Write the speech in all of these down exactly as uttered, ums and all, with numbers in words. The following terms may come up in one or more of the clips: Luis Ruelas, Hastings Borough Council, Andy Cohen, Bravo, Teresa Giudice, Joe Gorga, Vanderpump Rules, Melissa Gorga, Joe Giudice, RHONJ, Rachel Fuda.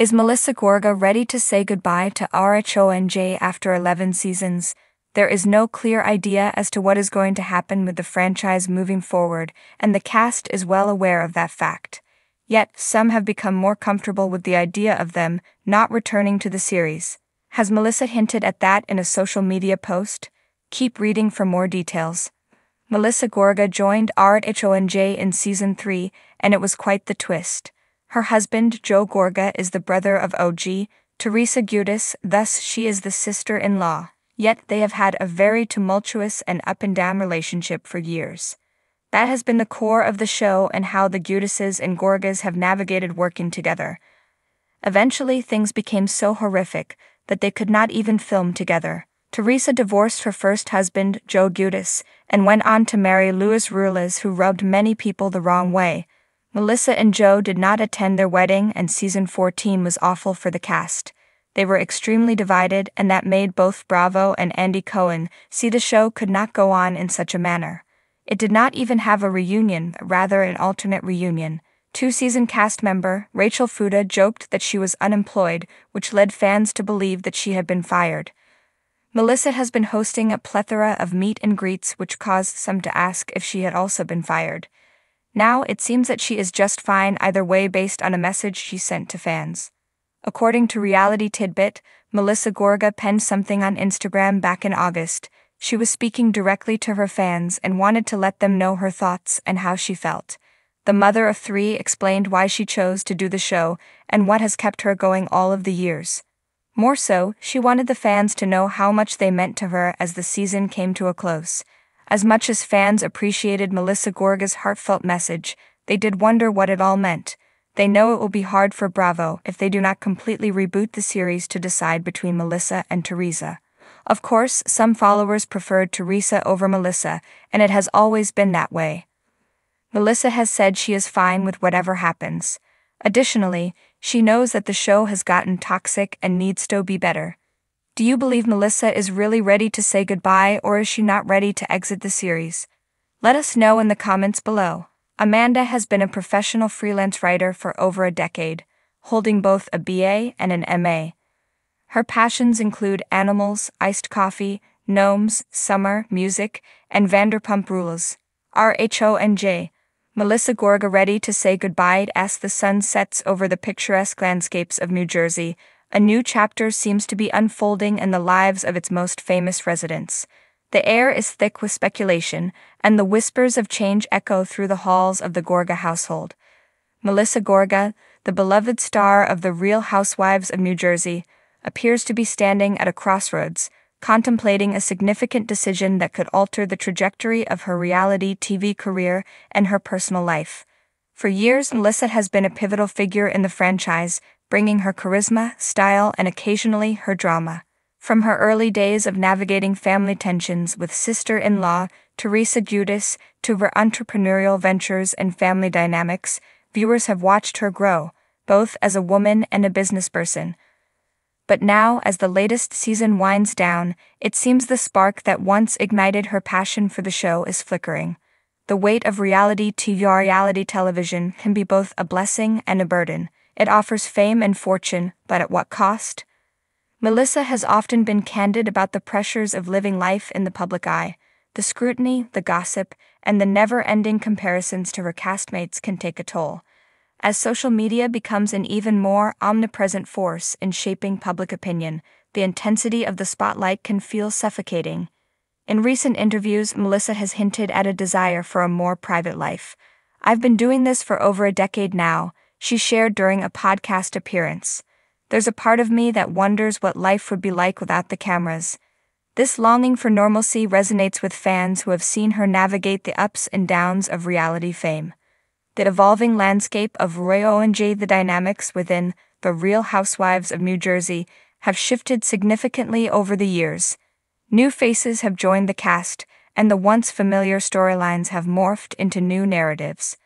Is Melissa Gorga ready to say goodbye to R H O N J after eleven seasons? There is no clear idea as to what is going to happen with the franchise moving forward, and the cast is well aware of that fact. Yet, some have become more comfortable with the idea of them not returning to the series. Has Melissa hinted at that in a social media post? Keep reading for more details. Melissa Gorga joined R H O N J in Season three, and it was quite the twist. Her husband Joe Gorga is the brother of O G, Teresa Giudice, thus she is the sister-in-law. Yet they have had a very tumultuous and up-and-down relationship for years. That has been the core of the show and how the Giudices and Gorgas have navigated working together. Eventually things became so horrific that they could not even film together. Teresa divorced her first husband, Joe Giudice, and went on to marry Luis Ruelas, who rubbed many people the wrong way. Melissa and Joe did not attend their wedding, and season fourteen was awful for the cast. They were extremely divided, and that made both Bravo and Andy Cohen see the show could not go on in such a manner. It did not even have a reunion, rather an alternate reunion. Two-season cast member Rachel Fuda joked that she was unemployed, which led fans to believe that she had been fired. Melissa has been hosting a plethora of meet and greets, which caused some to ask if she had also been fired. Now it seems that she is just fine either way based on a message she sent to fans. According to Reality Tidbit, Melissa Gorga penned something on Instagram back in August. She was speaking directly to her fans and wanted to let them know her thoughts and how she felt. The mother of three explained why she chose to do the show and what has kept her going all of the years. More so, she wanted the fans to know how much they meant to her as the season came to a close. As much as fans appreciated Melissa Gorga's heartfelt message, they did wonder what it all meant. They know it will be hard for Bravo if they do not completely reboot the series to decide between Melissa and Teresa. Of course, some followers preferred Teresa over Melissa, and it has always been that way. Melissa has said she is fine with whatever happens. Additionally, she knows that the show has gotten toxic and needs to be better. Do you believe Melissa is really ready to say goodbye, or is she not ready to exit the series? Let us know in the comments below. Amanda has been a professional freelance writer for over a decade, holding both a B A and an M A. Her passions include animals, iced coffee, gnomes, summer, music, and Vanderpump Rules. R H O N J. Melissa Gorga ready to say goodbye as the sun sets over the picturesque landscapes of New Jersey. A new chapter seems to be unfolding in the lives of its most famous residents. The air is thick with speculation, and the whispers of change echo through the halls of the Gorga household. Melissa Gorga, the beloved star of The Real Housewives of New Jersey, appears to be standing at a crossroads, contemplating a significant decision that could alter the trajectory of her reality T V career and her personal life. For years, Melissa has been a pivotal figure in the franchise, bringing her charisma, style, and occasionally her drama. From her early days of navigating family tensions with sister-in-law Teresa Giudice to her entrepreneurial ventures and family dynamics, viewers have watched her grow, both as a woman and a businessperson. But now, as the latest season winds down, it seems the spark that once ignited her passion for the show is flickering. The weight of reality T V or reality television can be both a blessing and a burden. It offers fame and fortune, but at what cost? Melissa has often been candid about the pressures of living life in the public eye. The scrutiny, the gossip, and the never-ending comparisons to her castmates can take a toll. As social media becomes an even more omnipresent force in shaping public opinion, the intensity of the spotlight can feel suffocating. In recent interviews, Melissa has hinted at a desire for a more private life. "I've been doing this for over a decade now," she shared during a podcast appearance. "There's a part of me that wonders what life would be like without the cameras." This longing for normalcy resonates with fans who have seen her navigate the ups and downs of reality fame. The evolving landscape of R H O N J. The dynamics within The Real Housewives of New Jersey have shifted significantly over the years. New faces have joined the cast, and the once familiar storylines have morphed into new narratives.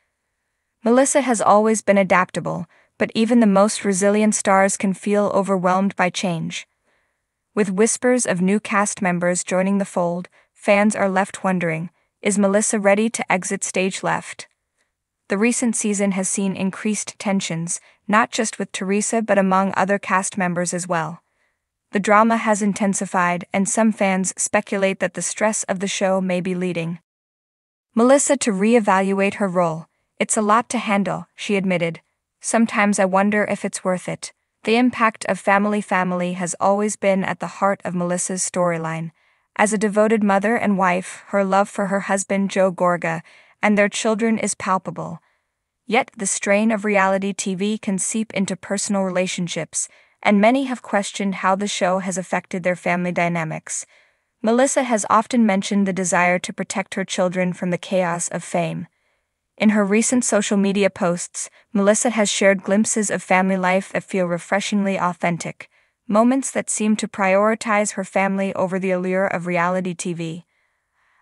Melissa has always been adaptable, but even the most resilient stars can feel overwhelmed by change. With whispers of new cast members joining the fold, fans are left wondering, is Melissa ready to exit stage left? The recent season has seen increased tensions, not just with Teresa but among other cast members as well. The drama has intensified, and some fans speculate that the stress of the show may be leading Melissa to reevaluate her role. "It's a lot to handle," she admitted. "Sometimes I wonder if it's worth it." The impact of family family has always been at the heart of Melissa's storyline. As a devoted mother and wife, her love for her husband Joe Gorga and their children is palpable. Yet the strain of reality T V can seep into personal relationships, and many have questioned how the show has affected their family dynamics. Melissa has often mentioned the desire to protect her children from the chaos of fame. In her recent social media posts, Melissa has shared glimpses of family life that feel refreshingly authentic, moments that seem to prioritize her family over the allure of reality T V.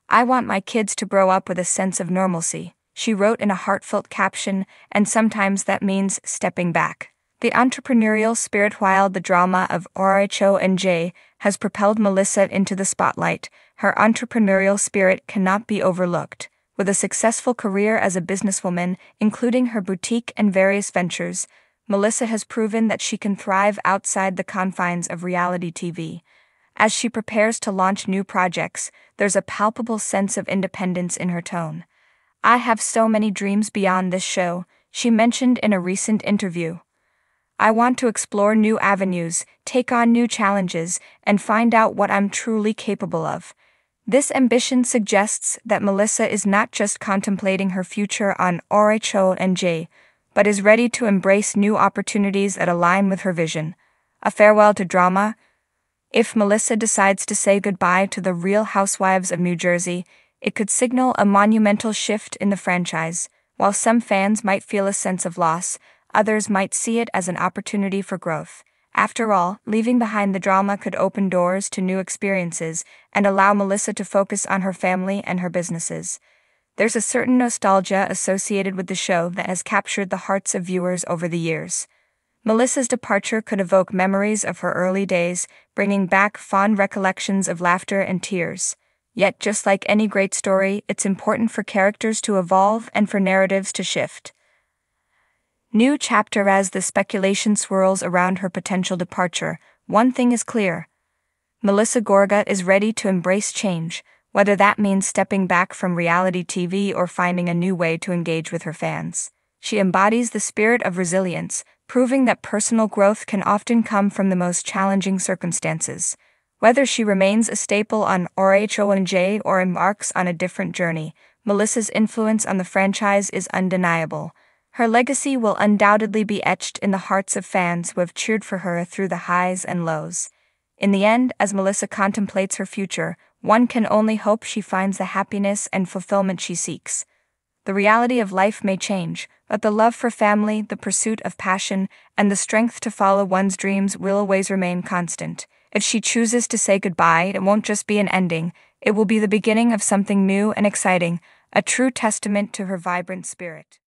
"I want my kids to grow up with a sense of normalcy," she wrote in a heartfelt caption, "and sometimes that means stepping back." The entrepreneurial spirit while the drama of R H O N J has propelled Melissa into the spotlight, her entrepreneurial spirit cannot be overlooked. With a successful career as a businesswoman, including her boutique and various ventures, Melissa has proven that she can thrive outside the confines of reality T V. As she prepares to launch new projects, there's a palpable sense of independence in her tone. "I have so many dreams beyond this show," she mentioned in a recent interview. "I want to explore new avenues, take on new challenges, and find out what I'm truly capable of." This ambition suggests that Melissa is not just contemplating her future on R H O N J, but is ready to embrace new opportunities that align with her vision. A farewell to drama. If Melissa decides to say goodbye to the Real Housewives of New Jersey, it could signal a monumental shift in the franchise. While some fans might feel a sense of loss, others might see it as an opportunity for growth. After all, leaving behind the drama could open doors to new experiences and allow Melissa to focus on her family and her businesses. There's a certain nostalgia associated with the show that has captured the hearts of viewers over the years. Melissa's departure could evoke memories of her early days, bringing back fond recollections of laughter and tears. Yet, just like any great story, it's important for characters to evolve and for narratives to shift. New chapter. As the speculation swirls around her potential departure, one thing is clear. Melissa Gorga is ready to embrace change, whether that means stepping back from reality T V or finding a new way to engage with her fans. She embodies the spirit of resilience, proving that personal growth can often come from the most challenging circumstances. Whether she remains a staple on R H O N J or embarks on a different journey, Melissa's influence on the franchise is undeniable. Her legacy will undoubtedly be etched in the hearts of fans who have cheered for her through the highs and lows. In the end, as Melissa contemplates her future, one can only hope she finds the happiness and fulfillment she seeks. The reality of life may change, but the love for family, the pursuit of passion, and the strength to follow one's dreams will always remain constant. If she chooses to say goodbye, it won't just be an ending, it will be the beginning of something new and exciting, a true testament to her vibrant spirit.